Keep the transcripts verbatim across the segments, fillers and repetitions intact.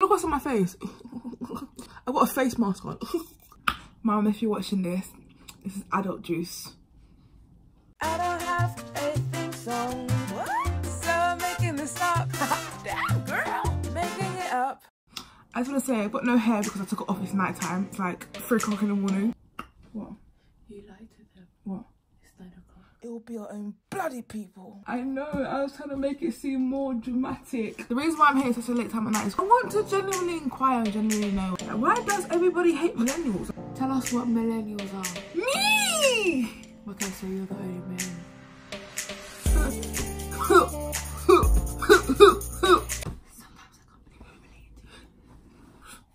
Look what's on my face. I've got a face mask on. Mum, if you're watching this, this is adult juice. I don't have a thing song. What? So I'm making this up. Damn, girl. Making it up. I was going to say, I've got no hair because I took it off. It's night time. It's like three o'clock in the morning. What? You lied to them. What? It's nine o'clock. It will be our own bloody people. I know. I was trying to make it seem more dramatic. The reason why I'm here at such a late time at night is I want to genuinely inquire and genuinely know. Why does everybody hate millennials? Tell us what millennials are. Me! Okay, so you're the only man.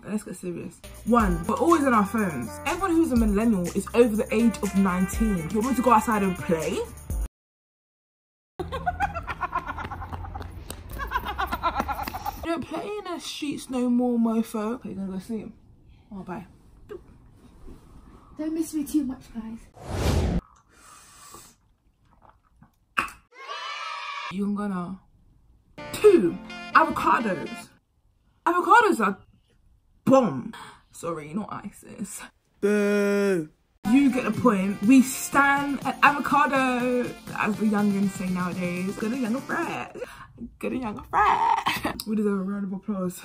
Let's get serious. One, we're always on our phones. Everyone who's a millennial is over the age of nineteen. You want me to go outside and play? You don't play in the streets no more, mofo. Okay, you're gonna go see him. Oh, bye. Don't miss me too much, guys. You're gonna. Two, avocados. Avocados are. Bomb. Sorry, not ISIS. Boo. You get the point. We stand at avocado, as the youngins say nowadays. Get a younger frat. Get a younger frat. We deserve a round of applause.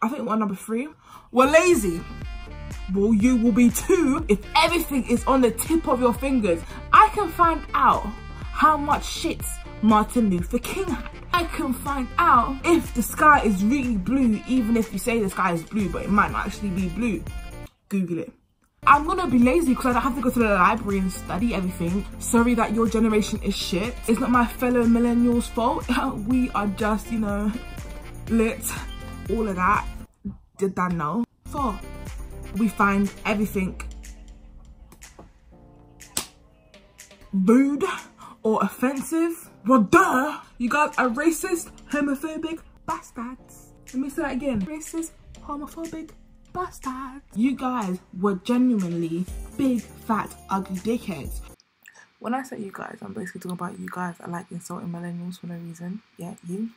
I think we're number three. We're lazy. Well, you will be too if everything is on the tip of your fingers. I can find out how much shits Martin Luther King had. I can find out if the sky is really blue, even if you say the sky is blue, but it might not actually be blue. Google it. I'm gonna be lazy because I don't have to go to the library and study everything. Sorry that your generation is shit. It's not my fellow millennials' fault. We are just, you know, lit. All of that. Did that know? Four. We find everything rude or offensive. Well, duh! You guys are racist, homophobic bastards. Let me say that again. Racist, homophobic bastards. You guys were genuinely big, fat, ugly dickheads. When I say you guys, I'm basically talking about you guys. I like insulting millennials for no reason. Yeah, you.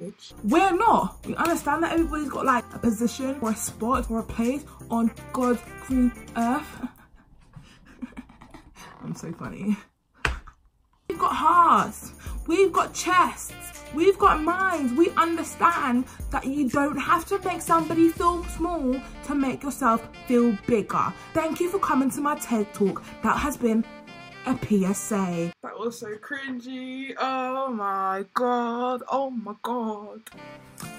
Bitch. We're not. We understand that everybody's got like a position or a spot or a place on God's green earth. I'm so funny. We've got hearts, we've got chests, we've got minds. We understand that you don't have to make somebody feel small to make yourself feel bigger. Thank you for coming to my TED Talk. That has been a P S A. That was so cringy. Oh my God. Oh my God.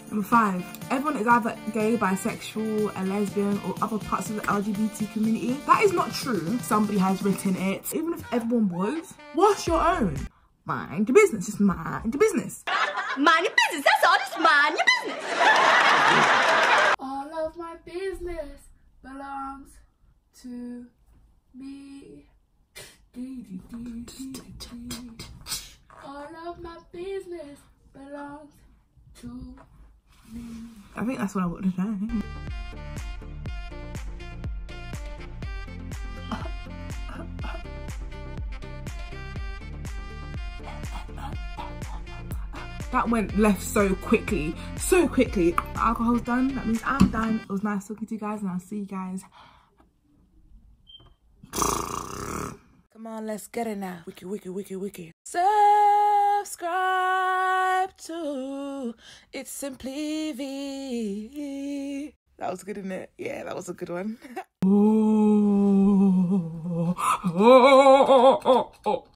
Number five. Everyone is either gay, bisexual, a lesbian, or other parts of the L G B T community. That is not true. Somebody has written it. Even if everyone was, what's your own? Mind your business. Just mind your business. Mind your business. That's all. Just mind your business. All of my business belongs to me. All of my business belongs to me. I think that's what I want to do. That went left so quickly, so quickly. Alcohol's done, that means I'm done. It was nice talking to you guys and I'll see you guys. Come on, let's get it now. Wiki, wiki, wiki, wiki. Subscribe. To It's Simply V. That was good, isn't it? Yeah, that was a good one. Oh, oh, oh, oh, oh.